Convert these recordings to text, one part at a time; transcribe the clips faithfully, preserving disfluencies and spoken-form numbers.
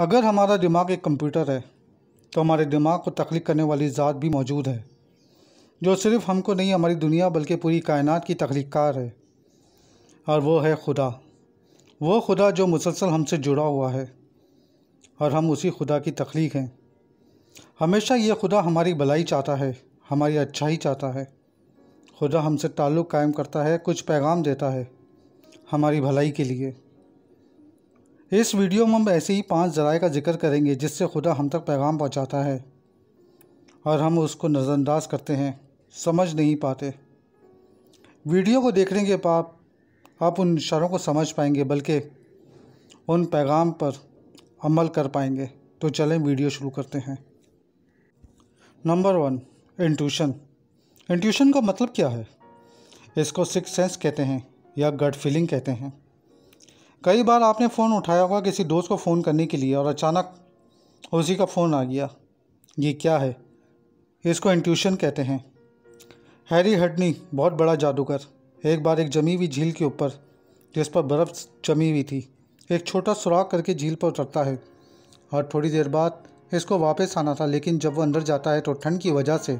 अगर हमारा दिमाग एक कंप्यूटर है तो हमारे दिमाग को तख्लीक करने वाली ज़ात भी मौजूद है, जो सिर्फ़ हमको नहीं हमारी दुनिया बल्कि पूरी कायनात की तख्लीककार है, और वो है खुदा। वो खुदा जो मुसलसल हमसे जुड़ा हुआ है और हम उसी खुदा की तख्लीक हैं। हमेशा ये खुदा हमारी भलाई चाहता है, हमारी अच्छाई चाहता है। खुदा हमसे ताल्लुक़ कायम करता है, कुछ पैगाम देता है हमारी भलाई के लिए। इस वीडियो में हम ऐसे ही पांच ज़राए का जिक्र करेंगे जिससे खुदा हम तक पैगाम पहुंचाता है और हम उसको नज़रअंदाज करते हैं, समझ नहीं पाते। वीडियो को देखने के बाद आप उन इशारों को समझ पाएंगे बल्कि उन पैगाम पर अमल कर पाएंगे। तो चलें वीडियो शुरू करते हैं। Number one, intuition. इंट्यूशन का मतलब क्या है? इसको सिक्स सेंस कहते हैं या गट फीलिंग कहते हैं। कई बार आपने फ़ोन उठाया होगा किसी दोस्त को फ़ोन करने के लिए और अचानक उसी का फ़ोन आ गया। ये क्या है? इसको इंट्यूशन कहते हैं। हैरी हडनी बहुत बड़ा जादूगर एक बार एक जमी हुई झील के ऊपर, जिस पर बर्फ़ जमी हुई थी, एक छोटा सुराख करके झील पर उतरता है और थोड़ी देर बाद इसको वापस आना था, लेकिन जब वो अंदर जाता है तो ठंड की वजह से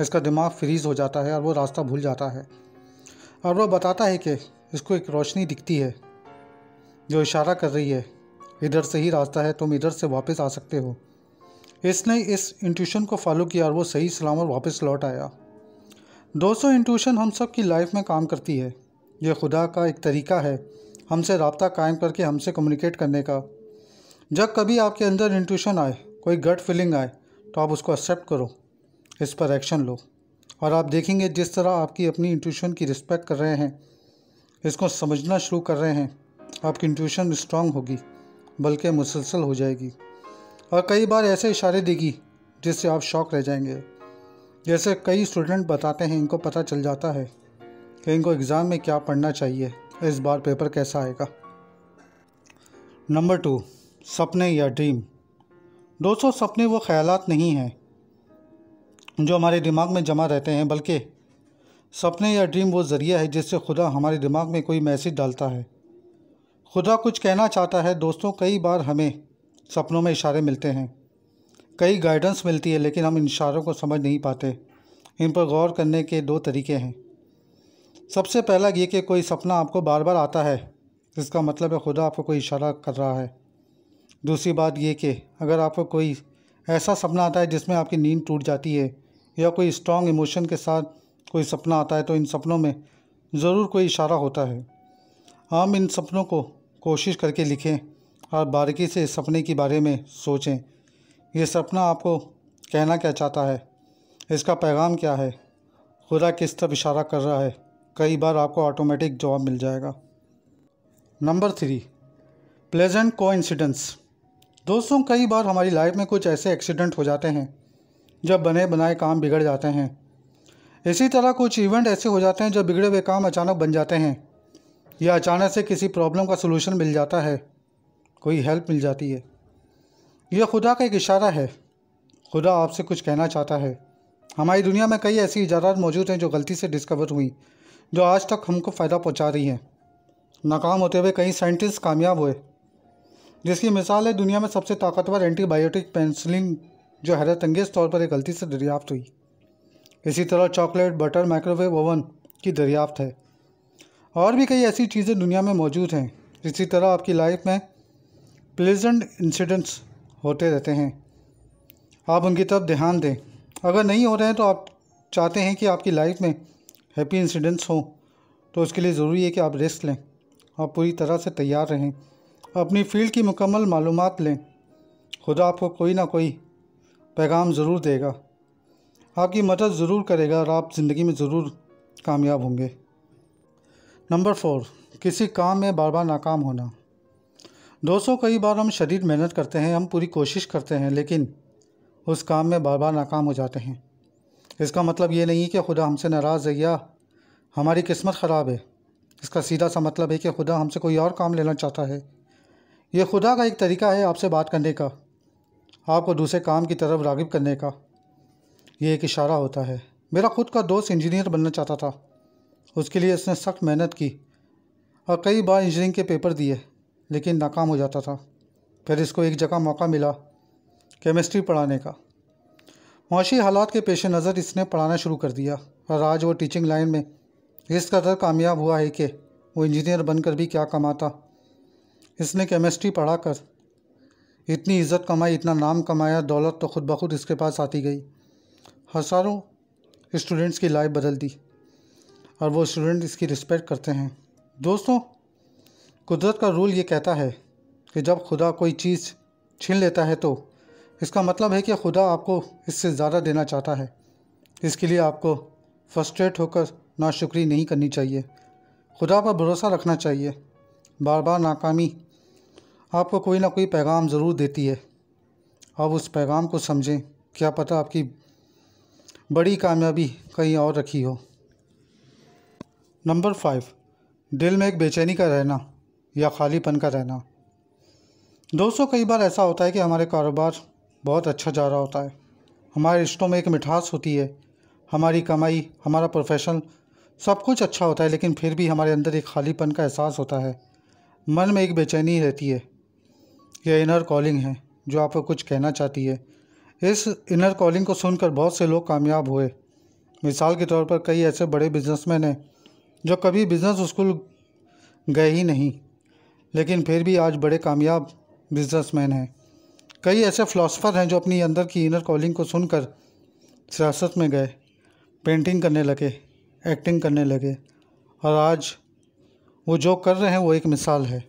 इसका दिमाग फ्रीज़ हो जाता है और वो रास्ता भूल जाता है। और वो बताता है कि इसको एक रोशनी दिखती है जो इशारा कर रही है, इधर से ही रास्ता है, तुम इधर से वापस आ सकते हो। इसने इस इंट्यूशन को फॉलो किया और वो सही सलामत वापस लौट आया। दोस्तों, इंट्यूशन हम सब की लाइफ में काम करती है। यह खुदा का एक तरीका है हमसे रब्ता कायम करके हमसे कम्युनिकेट करने का। जब कभी आपके अंदर इंट्यूशन आए, कोई गट फीलिंग आए, तो आप उसको एक्सेप्ट करो, इस पर एक्शन लो, और आप देखेंगे जिस तरह आपकी अपनी इंट्यूशन की रिस्पेक्ट कर रहे हैं, इसको समझना शुरू कर रहे हैं, आपकी इंट्यूशन स्ट्रांग होगी बल्कि मुसलसल हो जाएगी। और कई बार ऐसे इशारे देगी जिससे आप शॉक रह जाएंगे। जैसे कई स्टूडेंट बताते हैं, इनको पता चल जाता है कि इनको एग्ज़ाम में क्या पढ़ना चाहिए, इस बार पेपर कैसा आएगा। नंबर टू, सपने या ड्रीम। दोस्तों, सपने वो ख्यालात नहीं हैं जो हमारे दिमाग में जमा रहते हैं, बल्कि सपने या ड्रीम वो ज़रिया है जिससे खुदा हमारे दिमाग में कोई मैसेज डालता है। खुदा कुछ कहना चाहता है। दोस्तों, कई बार हमें सपनों में इशारे मिलते हैं, कई गाइडेंस मिलती है, लेकिन हम इन इशारों को समझ नहीं पाते। इन पर गौर करने के दो तरीके हैं। सबसे पहला ये कि कोई सपना आपको बार बार आता है, इसका मतलब है खुदा आपको कोई इशारा कर रहा है। दूसरी बात ये कि अगर आपको कोई ऐसा सपना आता है जिसमें आपकी नींद टूट जाती है, या कोई स्ट्रॉन्ग इमोशन के साथ कोई सपना आता है, तो इन सपनों में ज़रूर कोई इशारा होता है। हम इन सपनों को कोशिश करके लिखें और बारीकी से इस सपने के बारे में सोचें। यह सपना आपको कहना क्या चाहता है, इसका पैगाम क्या है, खुदा किस तरफ इशारा कर रहा है। कई बार आपको ऑटोमेटिक जवाब मिल जाएगा। Number three, pleasant coincidence. दोस्तों, कई बार हमारी लाइफ में कुछ ऐसे एक्सीडेंट हो जाते हैं जब बने बनाए काम बिगड़ जाते हैं। इसी तरह कुछ इवेंट ऐसे हो जाते हैं जब बिगड़े हुए काम अचानक बन जाते हैं, या अचानक से किसी प्रॉब्लम का सलूशन मिल जाता है, कोई हेल्प मिल जाती है। यह खुदा का एक इशारा है, खुदा आपसे कुछ कहना चाहता है। हमारी दुनिया में कई ऐसी इजारात मौजूद हैं जो गलती से डिस्कवर हुई, जो आज तक हमको फ़ायदा पहुंचा रही हैं। नाकाम होते हुए कई साइंटिस्ट कामयाब हुए, जिसकी मिसाल है दुनिया में सबसे ताकतवर एंटीबायोटिक पेनिसिलिन, जो हैरतअंगेज़ तौर पर एक गलती से दरियाफ्त हुई। इसी तरह चॉकलेट, बटर, माइक्रोवेव ओवन की दरियाफ्त है। और भी कई ऐसी चीज़ें दुनिया में मौजूद हैं। इसी तरह आपकी लाइफ में प्लेजेंट इंसिडेंट्स होते रहते हैं, आप उनकी तरफ ध्यान दें। अगर नहीं हो रहे हैं तो आप चाहते हैं कि आपकी लाइफ में हैप्पी इंसिडेंट्स हों, तो उसके लिए ज़रूरी है कि आप रेस्ट लें, आप पूरी तरह से तैयार रहें, अपनी फील्ड की मुकम्मल मालूमात लें। खुदा आपको कोई ना कोई पैगाम ज़रूर देगा, आपकी मदद ज़रूर करेगा, और आप ज़िंदगी में ज़रूर कामयाब होंगे। नंबर फोर, किसी काम में बार बार नाकाम होना। दोस्तों, कई बार हम शदीद मेहनत करते हैं, हम पूरी कोशिश करते हैं, लेकिन उस काम में बार बार नाकाम हो जाते हैं। इसका मतलब ये नहीं कि खुदा हमसे नाराज़ है या हमारी किस्मत ख़राब है। इसका सीधा सा मतलब है कि खुदा हमसे कोई और काम लेना चाहता है। यह खुदा का एक तरीका है आपसे बात करने का, आपको दूसरे काम की तरफ राग़िब करने का। ये एक इशारा होता है। मेरा खुद का दोस्त इंजीनियर बनना चाहता था, उसके लिए उसने सख्त मेहनत की और कई बार इंजीनियरिंग के पेपर दिए, लेकिन नाकाम हो जाता था। फिर इसको एक जगह मौका मिला केमिस्ट्री पढ़ाने का। मौशी हालात के पेश नज़र इसने पढ़ाना शुरू कर दिया और आज वो टीचिंग लाइन में इस कदर कामयाब हुआ है कि वो इंजीनियर बनकर भी क्या कमाता। इसने केमिस्ट्री पढ़ा कर इतनी इज़्ज़त कमाई, इतना नाम कमाया, दौलत तो खुद ब खुद इसके पास आती गई। हज़ारों स्टूडेंट्स की लाइफ बदल दी और वो स्टूडेंट इसकी रिस्पेक्ट करते हैं। दोस्तों, कुदरत का रूल ये कहता है कि जब खुदा कोई चीज़ छीन लेता है तो इसका मतलब है कि खुदा आपको इससे ज़्यादा देना चाहता है। इसके लिए आपको फ्रस्ट्रेट होकर नाशुक्री नहीं करनी चाहिए, खुदा पर भरोसा रखना चाहिए। बार बार नाकामी आपको कोई ना कोई पैगाम ज़रूर देती है। अब उस पैगाम को समझें, क्या पता आपकी बड़ी कामयाबी कहीं और रखी हो। नंबर फाइव, दिल में एक बेचैनी का रहना या खालीपन का रहना। दोस्तों, कई बार ऐसा होता है कि हमारे कारोबार बहुत अच्छा जा रहा होता है, हमारे रिश्तों में एक मिठास होती है, हमारी कमाई, हमारा प्रोफेशन सब कुछ अच्छा होता है, लेकिन फिर भी हमारे अंदर एक खालीपन का एहसास होता है, मन में एक बेचैनी रहती है। यह इनर कॉलिंग है जो आपको कुछ कहना चाहती है। इस इनर कॉलिंग को सुनकर बहुत से लोग कामयाब हुए। मिसाल के तौर पर कई ऐसे बड़े बिजनेसमैन हैं जो कभी बिजनेस स्कूल गए ही नहीं, लेकिन फिर भी आज बड़े कामयाब बिजनेसमैन हैं। कई ऐसे फ़िलासफ़र हैं जो अपनी अंदर की इनर कॉलिंग को सुनकर सियासत में गए, पेंटिंग करने लगे, एक्टिंग करने लगे, और आज वो जो कर रहे हैं वो एक मिसाल है।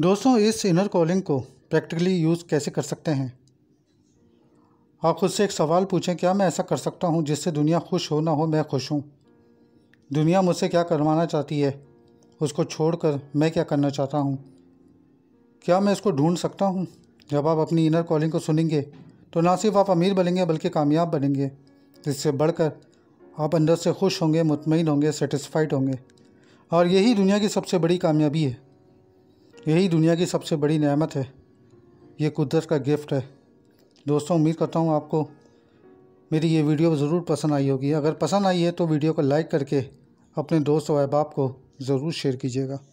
दोस्तों, इस इनर कॉलिंग को प्रैक्टिकली यूज़ कैसे कर सकते हैं? आप खुद से एक सवाल पूछें, क्या मैं ऐसा कर सकता हूँ जिससे दुनिया खुश हो ना हो मैं खुश हूँ? दुनिया मुझसे क्या करवाना चाहती है उसको छोड़कर मैं क्या करना चाहता हूँ? क्या मैं इसको ढूंढ सकता हूँ? जब आप अपनी इनर कॉलिंग को सुनेंगे तो ना सिर्फ आप अमीर बनेंगे बल्कि कामयाब बनेंगे। इससे बढ़कर आप अंदर से खुश होंगे, मुतमईन होंगे, सेटिस्फाइड होंगे, और यही दुनिया की सबसे बड़ी कामयाबी है, यही दुनिया की सबसे बड़ी नेमत है, ये कुदरत का गिफ्ट है। दोस्तों, उम्मीद करता हूँ आपको मेरी ये वीडियो ज़रूर पसंद आई होगी। अगर पसंद आई है तो वीडियो को लाइक करके अपने दोस्त व अहबाब को ज़रूर शेयर कीजिएगा।